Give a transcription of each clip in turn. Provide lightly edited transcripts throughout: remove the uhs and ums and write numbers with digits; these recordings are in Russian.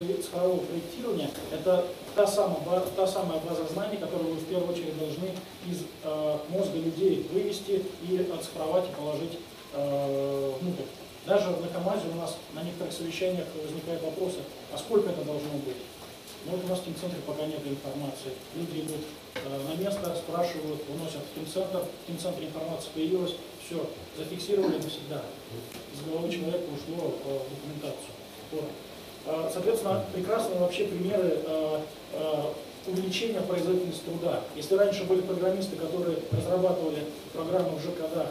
Цифрового проектирования – это та самая база знаний, которую вы в первую очередь должны из мозга людей вывести и оцифровать и положить внутрь. Даже на КАМАЗе у нас на некоторых совещаниях возникают вопросы, а сколько это должно быть? Ну, вот у нас в Тим-центре пока нет информации. Люди идут на место, спрашивают, выносят в Тим-центр, в Тим-центре информация появилась, все, зафиксировали навсегда. Из головы человека ушло в документацию. Вот. Соответственно, прекрасные вообще примеры увеличения производительности труда. Если раньше были программисты, которые разрабатывали программы в ЖКДах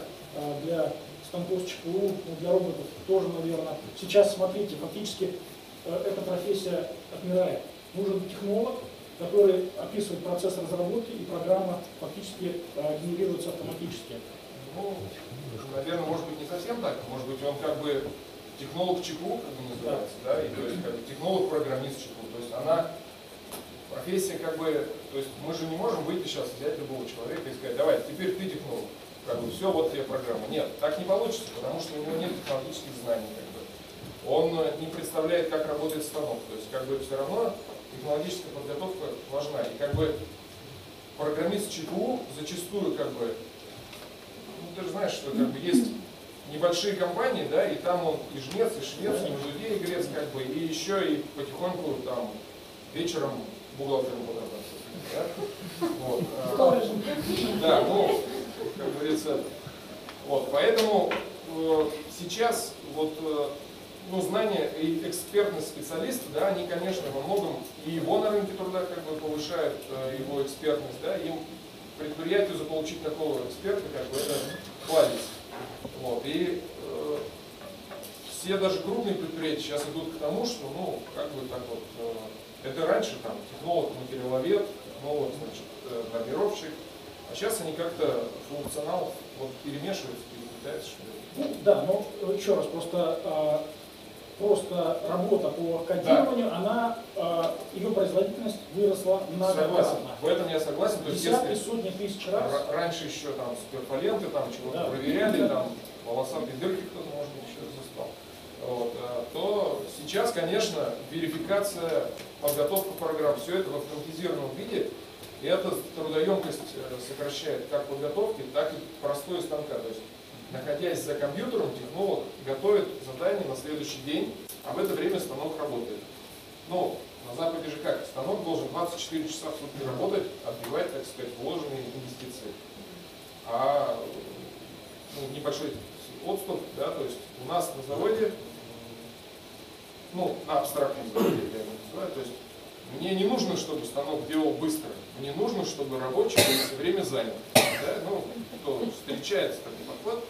для станков ЧПУ, для роботов тоже, наверное. Сейчас, смотрите, фактически эта профессия отмирает. Нужен технолог, который описывает процесс разработки, и программа фактически генерируется автоматически. Ну, наверное, может быть, не совсем так. Может быть, он как бы... Технолог ЧПУ, как он называется, да, и то есть как бы технолог-программист ЧПУ. То есть она профессия как бы, то есть мы же не можем выйти сейчас, взять любого человека и сказать, давай, теперь ты технолог, как бы все, вот тебе программа. Нет, так не получится, потому что у него нет технологических знаний, как бы. Он не представляет, как работает станок. То есть как бы все равно технологическая подготовка важна. И как бы программист ЧПУ зачастую как бы, ну ты же знаешь, что как бы есть небольшие компании, да, и там он и жнец, и швец, и людей грец, как бы, и еще и потихоньку там вечером бухгалтером подработать. Да, ну, как говорится, вот, поэтому сейчас вот, ну, знания и экспертность специалиста, да, они, конечно, во многом и его на рынке труда как бы повышают его экспертность, да, им предприятию заполучить такого эксперта, как бы, это кладезь. Вот. И все даже крупные предприятия сейчас идут к тому, что, ну, как бы так вот, это раньше там технолог-материаловед, технолог, значит, нормировщик, а сейчас они как-то функционал вот, перемешиваются, переплетаются, что ли. Ну, да, но еще раз, просто работа по кодированию, да, она, ее производительность выросла многократно. Согласен, в этом я согласен. То есть, десятки, если сотни тысяч раз. Раньше еще там суперполенты, там чего-то, да, проверяли, да, там волосатые дырки кто-то, может быть, еще застал. Вот, то сейчас, конечно, верификация, подготовка программ, все это в автоматизированном виде, и эта трудоемкость сокращает как подготовки, так и простой станка. То есть, находясь за компьютером, технолог готовит задание на следующий день, а в это время станок работает. Но на Западе же как? Станок должен 24 часа в сутки работать, отбивать, так сказать, вложенные инвестиции. А ну, небольшой отступ, да, то есть у нас на заводе, ну, на абстрактном заводе, я его называю, то есть мне не нужно, чтобы станок делал быстро, мне нужно, чтобы рабочий все время занят. Да? Ну, кто встречается, такой подход,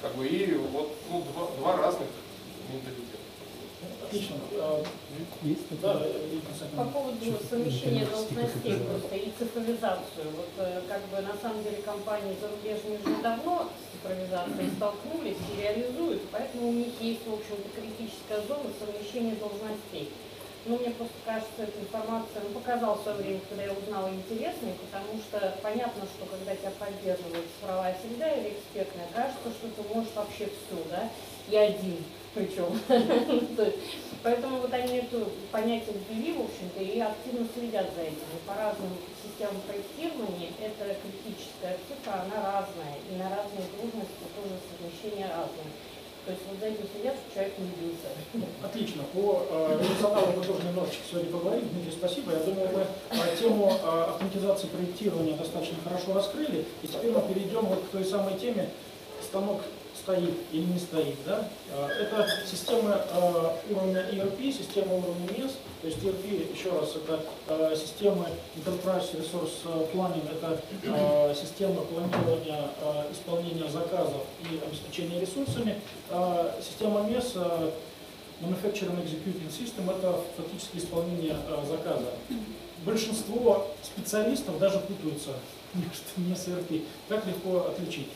как бы, и вот, ну, два разных менталитета. Отлично. Да, по поводу совмещения должностей просто и цифровизацию. Вот как бы на самом деле компании зарубежные уже давно с цифровизацией столкнулись и реализуют, поэтому у них есть, в общем-то, критическая зона совмещения должностей. Ну, мне просто кажется, эта информация, ну, показала в свое время, когда я узнала, интересной, потому что понятно, что когда тебя поддерживает цифровая среда или экспертная, кажется, что ты можешь вообще все, да, и один причем. Поэтому вот они это понятие ввели, в общем-то, и активно следят за этим. По разным системам проектирования эта критическая цифра, она разная, и на разные трудности тоже совмещение разное. То есть вот за этим сидят, человек не бился. Отлично. По функционалу мы тоже немножечко сегодня поговорим. Дмитрий, спасибо. Я думаю, мы тему автоматизации проектирования достаточно хорошо раскрыли. И теперь мы перейдем вот к той самой теме «станок стоит или не стоит». Да? Это системы уровня ERP, система уровня MES. То есть ERP, еще раз, это системы Enterprise Resource Planning, это система планирования, исполнения заказов и обеспечения ресурсами. Система MES, manufacturing execution system, это фактически исполнение заказа. Большинство специалистов даже путаются между MES и ERP. Как легко отличить?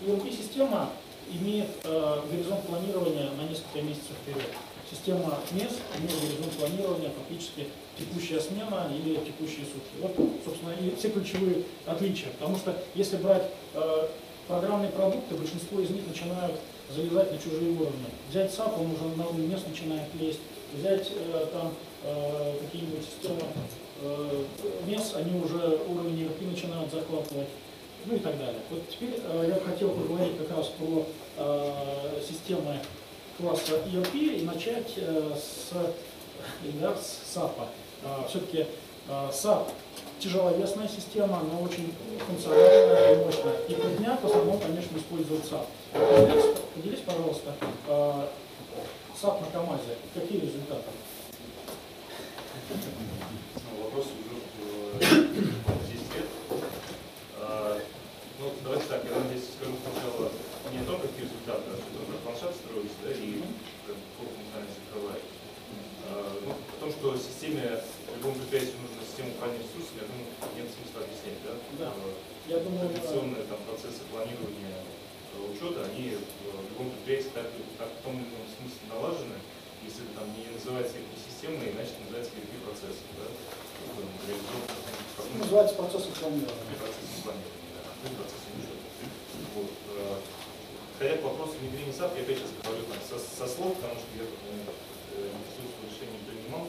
ERP-система имеет горизонт планирования на несколько месяцев вперед. Система MES имеет горизонт планирования фактически текущая смена или текущие сутки. Вот, собственно, и все ключевые отличия. Потому что если брать программные продукты, большинство из них начинают залезать на чужие уровни. Взять САП, он уже на уровень MES начинает лезть. взять там какие-нибудь системы МЕС, они уже уровень ERP начинают захватывать, ну и так далее. Вот теперь я бы хотел поговорить как раз про системы класса ERP и начать с САПа. Все-таки САП тяжеловесная система, она очень функциональная и мощная. И по дням в основном, конечно, используют САП. Поделись, пожалуйста, САП на КАМАЗе. Какие результаты? Вопрос уже 10 лет. Ну, давайте так, я вам здесь скажу сначала не то, какие результаты, а что там планшет строится, да, и какую функциональность открывает. Ну, о том, что системе, любому предприятию нужно систему управления ресурсами, я думаю, нет смысла объяснять, да? Да. Я думаю, традиционные там процессы планирования учета, они в любом предприятии так в том или ином смысле налажены. Если там не называется системой, иначе называется какие процессы, да? Называется процессом планирования. Процессом планирования, да. Процессом учета. Вот. Хотя по вопросу внедрения САП, я опять сейчас говорю там, со слов, потому что я решение не принимал.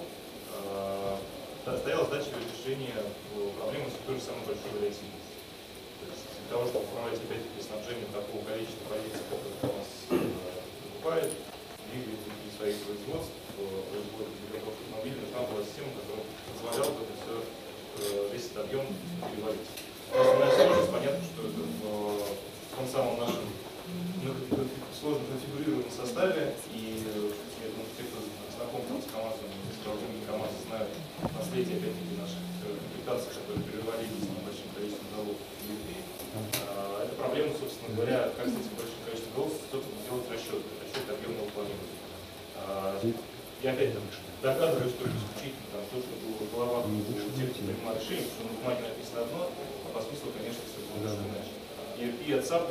Стояла задача решения проблемы с той же самой большой вариативностью. То есть для того, чтобы управлять опять-таки снабжением такого количества позиций, которых у нас покупает, двигателей своих производств, производителей автомобилей, нужна была система, которая позволяла бы это все, весь этот объем переварить. Основная сложность, понятно, что это в том самом нашем сложно конфигурированном составе, и я думаю, те, кто знаком там, с КАМАЗом, с управлением КАМАЗа, знают наследие опять-таки наших комплектаций, которые перевалились на большим количеством голов людей. Эта проблема, собственно говоря, как с этим большим количеством голов, собственно, делать расчет объемного планирования. Я опять догадываюсь, что исключительно там, то, что было в головах у тех, кто принимал решение, что на бумаге написано одно, а по смыслу, конечно, все было немножко иначе. И от САП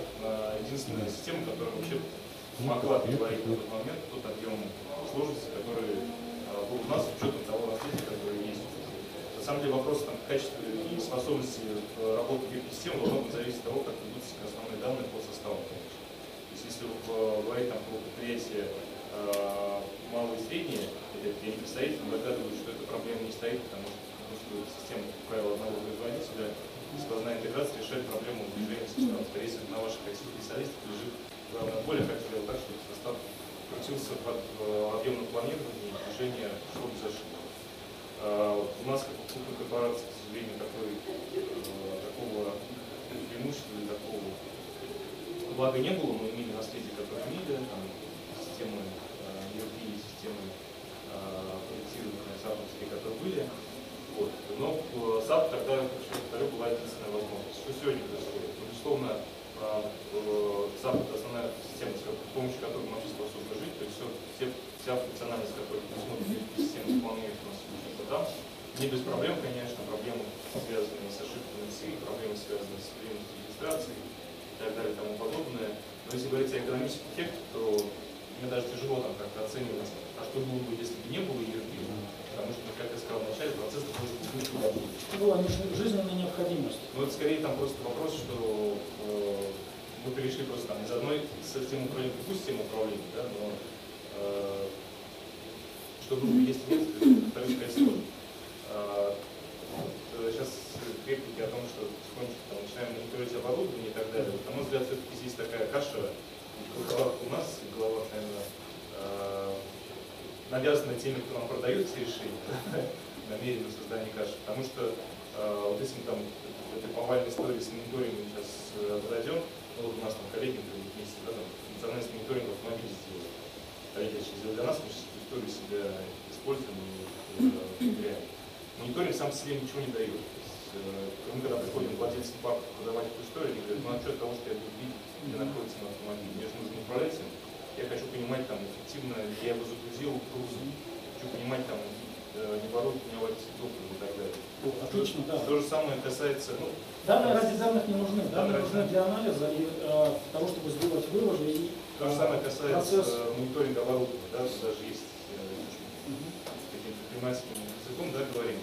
единственная система, которая вообще могла переварить в тот момент тот объем сложности, который был у нас с учетом того развития, которое есть. На самом деле вопрос там, качества и способности работы системы должно зависеть от того, как ведутся основные данные по составу, конечно. То есть если говорить там, про предприятие малые и средние, я не представитель, но догадываюсь, что эта проблема не стоит, потому что система, как правило, одного производителя, сквозная интеграция решает проблему движения состава. Скорее всего, на ваших IT-специалистах лежит главное поле, как сделать так, чтобы состав крутился под объемное планирование и движение школы за шагом. У нас, как у крупной корпорации, к сожалению, такого преимущества или такого блага не было, мы имели наследие, которое имели, там, системы ERP, системы проектированных SAP, которые были. Вот. Но САП тогда, повторю, была единственная возможность. Что сегодня происходит? Безусловно, САП — это основная система, с помощью которой мы вообще способны жить. То есть вся функциональность, которую мы смотрим, система выполняет у нас уже там. Не без проблем, конечно, проблемы, связанные с ошибками ИСИ, проблемы, связанные с временностью регистрации и так далее и тому подобное. Но если говорить о экономических эффектах, то мне даже тяжело там как-то оценивать, а что было бы, если бы не было ERP. Потому что, как я сказал вначале, процесс должен быть жизненная необходимость. Но это скорее там просто вопрос, что мы перешли просто там, из одной системы управления в другую систему управления, да, но что было бы, если нет, это вторая сложность. Сейчас реплики о том, что потихонечку там, начинаем мониторить оборудование и так далее. На мой взгляд, все-таки здесь такая каша в головах у нас, в головах, наверное, навязаны теми, кто нам продает все решения, намеренно создание каши. Потому что вот если мы там этой повальной истории с мониторингом сейчас подойдем, ну вот у нас там коллеги вместе, да, там функциональность мониторинга автомобиля сделали. Коллеги сделали для нас, мы сейчас эту историю себя используем и внедряем. Мониторинг сам по себе ничего не дает. То есть, мы когда приходим владельцам папы продавать эту историю, они говорят, ну а что от того, что я буду видеть, где находится на автомобиле, мне же нужно управлять им. Я хочу понимать, там, эффективно я его загрузил, грузом, хочу понимать, там, не воруют у меня варится топливо и так далее. Отлично, да. То же самое касается... Ну, данные ради данных не нужны, данные нужны для анализа и того, чтобы сделать выводы. И, то же самое касается мониторинга оборудования, да, даже есть таким предпринимательским языком, да, говорим.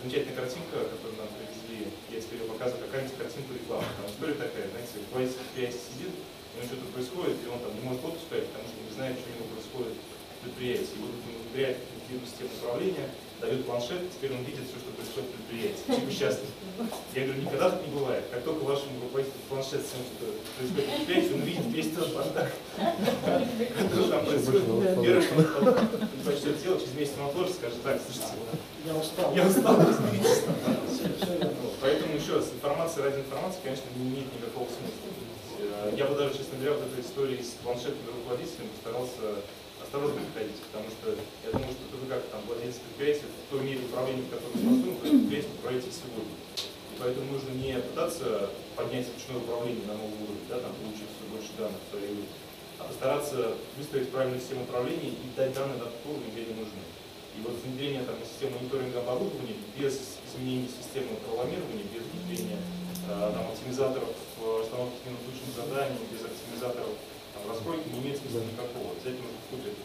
Замечательная картинка, которую нам привезли, я теперь ее показываю, какая-нибудь картинка рекламы. Там история такая, знаете, в сидит, у него что-то происходит, и он там не может отпускать, потому что не знает, что у него происходит предприятии. И вот предприятие эффективную систему управления дает планшет, теперь он видит все, что происходит в предприятии. Участник. Я говорю, никогда так не бывает. Как только вашему руководителю планшет всем, что происходит в предприятии, он видит весь тот бардак, который там происходит. Первый, он прочтет тело, через месяц он отложится, скажет, так, слушайте, я устал, разберитесь. Поэтому еще раз, информация ради информации, конечно, не имеет никакого смысла. Я бы даже, честно говоря, в этой истории с планшетными руководителями старался осторожно приходить, потому что я думаю, что вы как там владелец предприятия, в той мере управления, которое построено, предприятие управляете сегодня. И поэтому нужно не пытаться поднять ручное управление на новый уровень, да, там, получить все больше данных, а постараться выстроить правильную систему управления и дать данные на тот уровень, где они нужны. И вот внедрение там, системы мониторинга оборудования без изменения системы программирования, без внедрения там, оптимизаторов установки ненужных заданий, без оптимизаторов раскройки не имеет смысла никакого. Обязательно нужно вступить.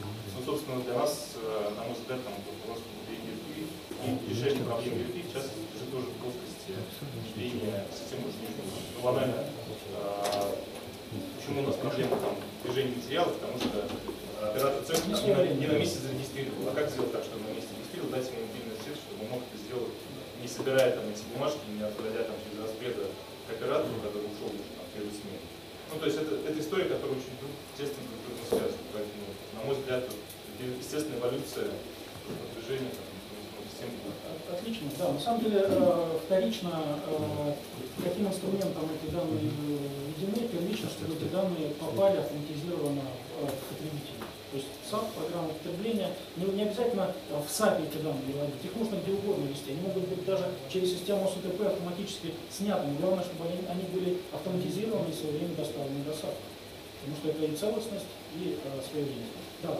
Ну, собственно, для нас, на мой взгляд, там просто верфи и решение проблем верфи сейчас уже тоже в плоскости движения системы жизни. Ну, банально, почему у нас проблема там движения материалов, потому что оператор центра не на месте зарегистрировал. А как сделать так, чтобы на месте регистрировал, дать ему мобильный сервис, чтобы он мог это сделать, не собирая там эти бумажки, не отводя там через распреда к оператору, который ушел уже там, в первую смену. Ну, то есть это история, которая очень естественно связана. Поэтому, на мой взгляд, естественная эволюция движения системы. Отлично, да. На самом деле, вторично, каким инструментом эти данные введены, первично, чтобы эти данные попали автоматизированно к потребителю. То есть САП, программа потребления, не обязательно в САПе эти данные вводить, их можно где угодно вести, они могут быть даже через систему 1С УПП автоматически сняты, но главное, чтобы они были автоматизированы и в свое время доставлены до САПа, потому что это и целостность, и своевременность. Да,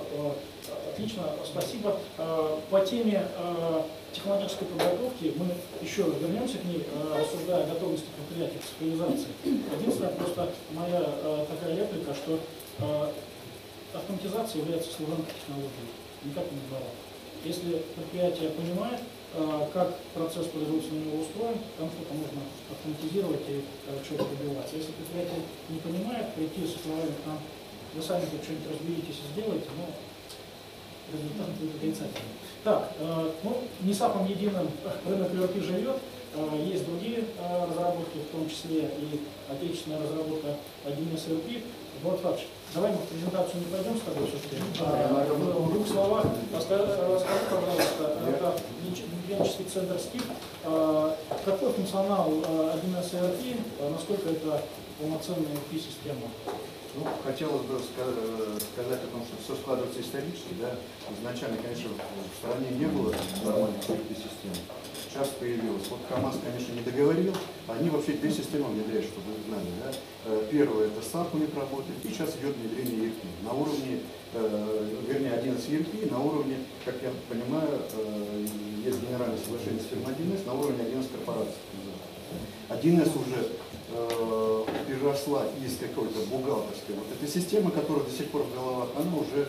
отлично, спасибо. По теме технологической подготовки мы еще вернемся к ней, рассуждая о готовности предприятия к цифровизации. Единственное, просто моя такая реплика, что автоматизация является служебной технологией, никак не бывало. Если предприятие понимает, как процесс производства у него устроен, там что-то можно автоматизировать и чего-то добиваться. Если предприятие не понимает, прийти со словами к нам, вы сами тут что-нибудь разберитесь и сделаете, но результат будет отрицательный. Так, ну, не самым единым рынок ERP живет. Есть другие разработки, в том числе и отечественная разработка 1С ОПП. Вот, Фадж, давай мы в презентацию не пойдем с тобой все-таки. В двух словах расскажи, пожалуйста, это Венческий центр СКИП. Какой функционал 1С ОПП, насколько это полноценная ERP-система? Ну, хотелось бы сказать о том, что все складывается исторически, да. Изначально, конечно, в стране не было нормальных ERP-систем. Сейчас появилось. Вот КАМАЗ, конечно, не договорил. Они вообще две системы внедряют, чтобы вы знали, да. Первое, это САП у них работает, и сейчас идет внедрение ERP. На уровне, вернее, 1С ERP, на уровне, как я понимаю, есть генеральное соглашение с фирмой 1С, на уровне 1С корпорации. 1С уже переросла из какой-то бухгалтерской вот этой системы, которая до сих пор в головах, она уже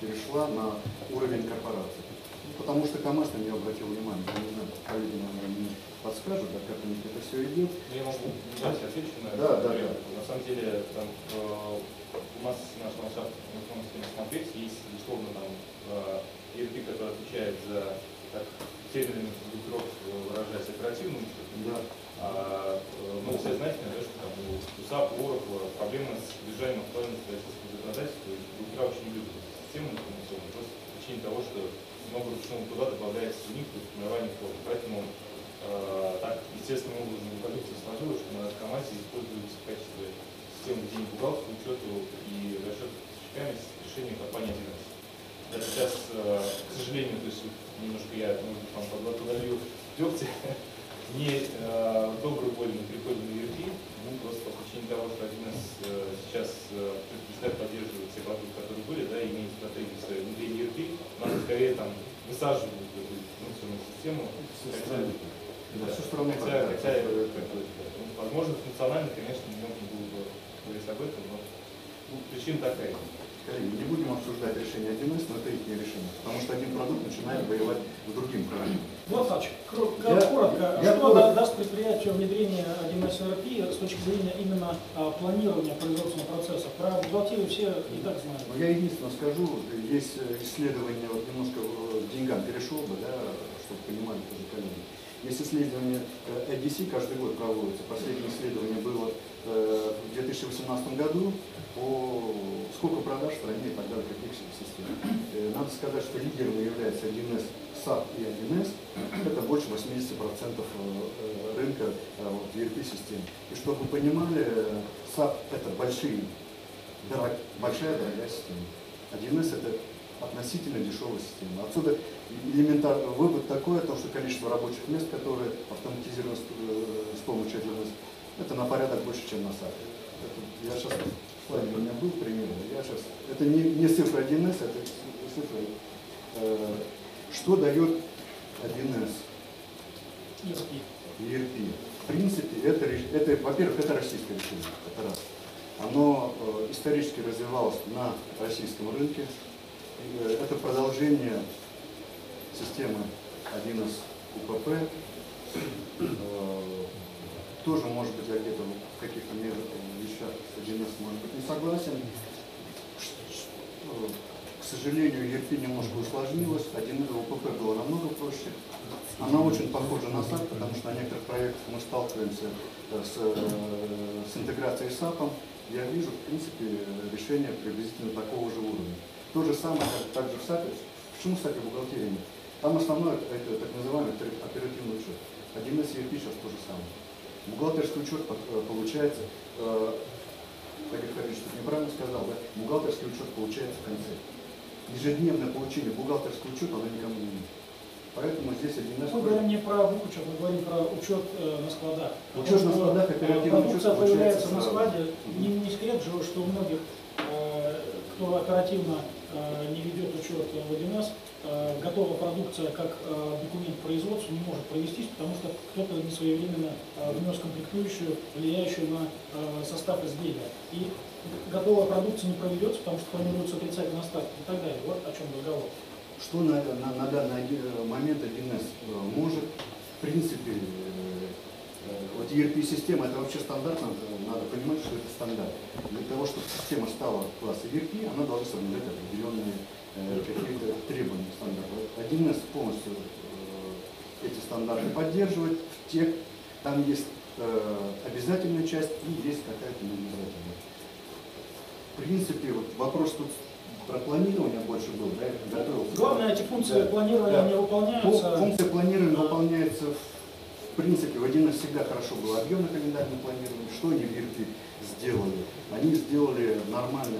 перешла на уровень корпорации. Ну, потому что КАМАЗ на нее обратил внимание, не знаю, по-видимому, она мне подскажет, да, как у них это все идет. Я могу отвечу на это. Да, да, да. На самом деле, там, у нас наш ландшафт информационный комплекс есть, безусловно, там, ERP, который отвечает за так, терминами выражаясь оперативным, да. Ну, все знаете, наверное, что у САП, у Оракла проблема с движением актуальности российского законодательства, и бухгалтера очень любят систему информационную, просто по причине того, что много ручного туда добавляется у них формирование формы. Поэтому так, естественно, образом эволюция сложилась, что на КАМАЗе используется в качестве системы денег бухгалтерского учету и расчета поставщиками решения компании 1С. Даже сейчас, к сожалению, то есть немножко я, может быть, вам подвалил дегтя, не доброй воли мы переходим на ERP, ну, просто по причине того, что 1С сейчас предпочитает поддерживать те продукты, которые были, да, имеют стратегию своей внедрения ERP, надо скорее там высаживать функциональную систему. Хотя возможно, функционально, конечно, не было бы говорить об этом, но причина такая. Не будем обсуждать решение 1С, но это их не решение. Потому что что один продукт начинает воевать с другим продуктом. Вот, Савчик, коротко, что даст предприятию внедрение 1С ОПП с точки зрения именно планирования производственного процесса? Про бухгалтерию все и так знают. Я единственное скажу, есть исследование, вот немножко к деньгам перешел бы, да, чтобы понимали тоже коллеги. Есть исследование ADC, каждый год проводится. Последнее исследование было в 2018 году по сколько продаж в стране и подарок каких систем. Надо сказать, что лидером является 1С САП и 1С. Это больше 80% рынка ERP-систем. И чтобы вы понимали, САП это большая дорогая система. 1С это относительно дешевая система. Отсюда элементарный вывод такой, о том, что количество рабочих мест, которые автоматизированы с помощью 1С, это на порядок больше, чем на САПе. Я сейчас, у меня был пример, я сейчас, это не цифра 1С, это цифра. Что дает 1С? ERP. В принципе, во-первых, это российское решение. Это раз. Оно исторически развивалось на российском рынке. Это продолжение системы 1С УПП. Тоже, может быть, я где-то в каких-то вещах с 1С, может быть, не согласен. К сожалению, ERP немножко усложнилось. 1С УПП было намного проще. Она очень похожа на САП, потому что на некоторых проектах мы сталкиваемся с интеграцией с САПом. Я вижу, в принципе, решение приблизительно такого же уровня. То же самое, как также в САПе. Почему в САПе бухгалтерия нет? Там основное, это так называемый оперативный учет. 1С ERP сейчас то же самое. Бухгалтерский учет получается, Олег Харьевич неправильно сказал, да? Бухгалтерский учет получается в конце. Ежедневное получение бухгалтерского учета оно никому не нужно. Поэтому здесь 1С... Мы говорим не про бухучет, мы говорим про учет на складах. Учет на складах, оперативный учет появляется на складе. Не секрет же, что у многих, кто оперативно не ведет учет в 1С, готовая продукция как документ производства не может провестись, потому что кто-то несвоевременно внес комплектующую, влияющую на состав изделия. И готовая продукция не проведется, потому что формируются отрицательные остатки и так далее. Вот о чем разговор. Что на данный момент 1С может, в принципе, вот ERP-система, это вообще стандарт, надо понимать, что это стандарт. Для того, чтобы система стала класса ERP, она должна соблюдать определенные какие-то требования стандарта. 1С полностью эти стандарты поддерживает. В тех, там есть обязательная часть и есть какая-то необязательная. В принципе, вот вопрос тут... Про планирование больше было, да, я готовил. Главное, эти функции планирования не выполняются. Функция планирования выполняется, в принципе, в 1С всегда хорошо было объемное календарное планирование. Что они в ERP сделали? Они сделали нормальное,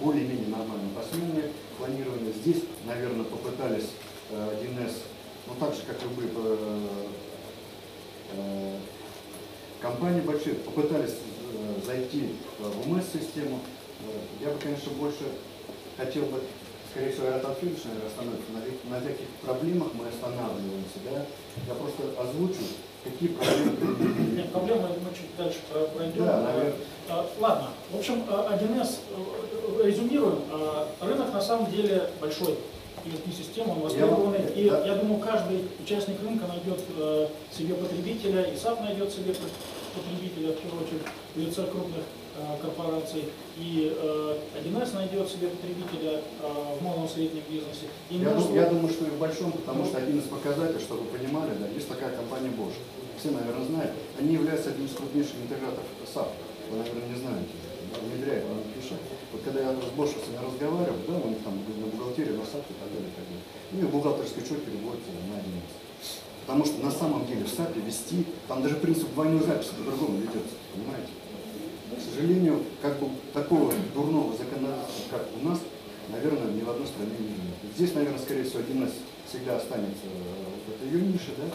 более-менее нормальное посменное планирование. Здесь, наверное, попытались 1С, ну так же, как любые компании большие, попытались зайти в 1С-систему. Я бы, конечно, больше... Хотел бы, скорее всего, Айрат Абдуллович, наверное, остановиться. На таких проблемах мы останавливаемся, да? Я просто озвучу, какие проблемы... Нет, проблемы мы чуть дальше пройдем. Да, наверное. Ладно, в общем, 1С, резюмируем, рынок на самом деле большой. ERP-система, он востребованный, и да. Я думаю, каждый участник рынка найдет себе потребителя, и САП найдет себе потребителя, в первую очередь, в лице крупных корпораций, и 1С найдет себе потребителя в малом и среднем бизнесе. И я думаю, что и в большом, потому что один из показателей, чтобы вы понимали, да, есть такая компания Bosch, все, наверное, знают, они являются одним из крупнейших интеграторов САП, вы, наверное, не знаете, внедряет, она пишет. Вот когда я с Бошевцами разговаривал, да, у них там на бухгалтерии, на САПе и так далее, и бухгалтерский учет переводится на 1С. Потому что на самом деле в САПе вести, там даже принцип двойной записи по-другому ведется, понимаете? К сожалению, как бы такого дурного законодательства, как у нас, наверное, ни в одной стране не нет. Здесь, наверное, скорее всего, 1С всегда останется вот эта ее ниша, да,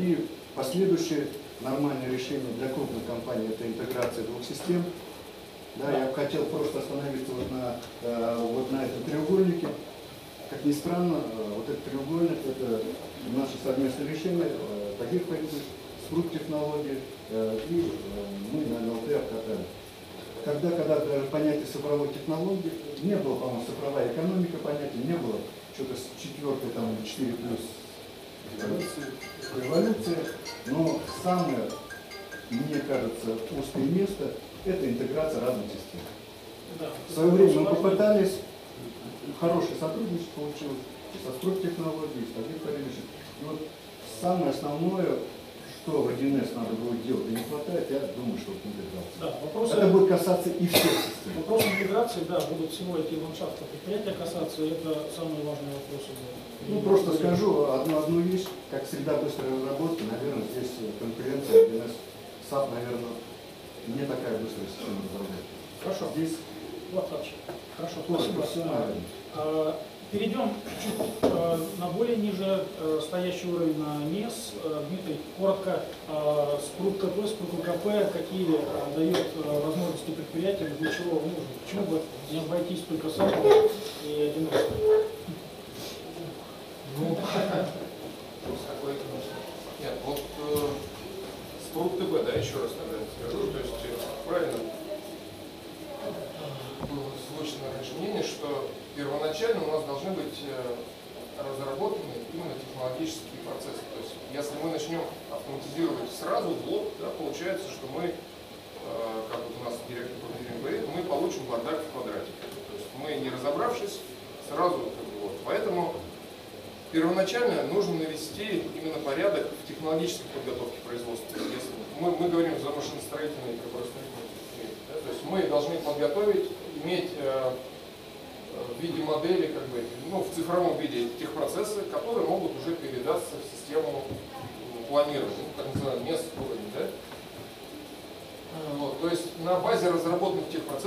и последующее нормальное решение для крупных компаний – это интеграция двух систем. Да, я хотел просто остановиться вот на этом треугольнике. Как ни странно, вот этот треугольник – это наше совместное решение, таких появилось, Struct-Технология, и мы на НЛТ обкатали. Когда понятие цифровой технологии, не было, по-моему, цифровая экономика понятия, не было, что-то четвертая, там 4 плюс революция, но самое, мне кажется, узкое место — это интеграция разных систем. Да. В свое время мы попытались, хорошее сотрудничество получилось со Struct-Технологией, с таких порядочек. И вот самое основное, что в 1С надо будет делать, и не хватает, я думаю, что это интеграция. Да, вопросы... Это будет касаться и всех систем. Вопросы интеграции, да, будут всего эти ландшафты предприятия касаться, и это самые важные вопросы. Ну, просто скажу одну вещь, как всегда, быстрой разработки, наверное, здесь конкуренция 1С, САП, наверное, не такая быстрая система разработки. Хорошо. Здесь... Вот так. Хорошо, спасибо. Перейдем чуть на более ниже стоящий уровень, на НИС. Дмитрий, коротко, Спрут КП, Спрут УКП, какие дает возможности предприятиям, для чего нужно, почему бы не обойтись только САПом и 1С? Ну, нет, вот Спрут КП, да, еще раз, наверное, скажу, то есть правильно было слышно наше мнение, что первоначально у нас должны быть разработаны именно технологические процессы. То есть если мы начнем автоматизировать сразу в лоб, да, получается, что мы, как вот у нас директор по инженерии говорит, мы получим бардак в квадрате. То есть мы, не разобравшись, сразу вот. Поэтому первоначально нужно навести именно порядок в технологической подготовке производства. Если мы говорим за машиностроительные и приборостроительные предприятия, да, то есть мы должны подготовить, иметь в виде модели, как бы, ну, в цифровом виде тех процессов, которые могут уже передаться в систему планирования, так называемый местный уровень, да? Вот, то есть на базе разработанных тех процессов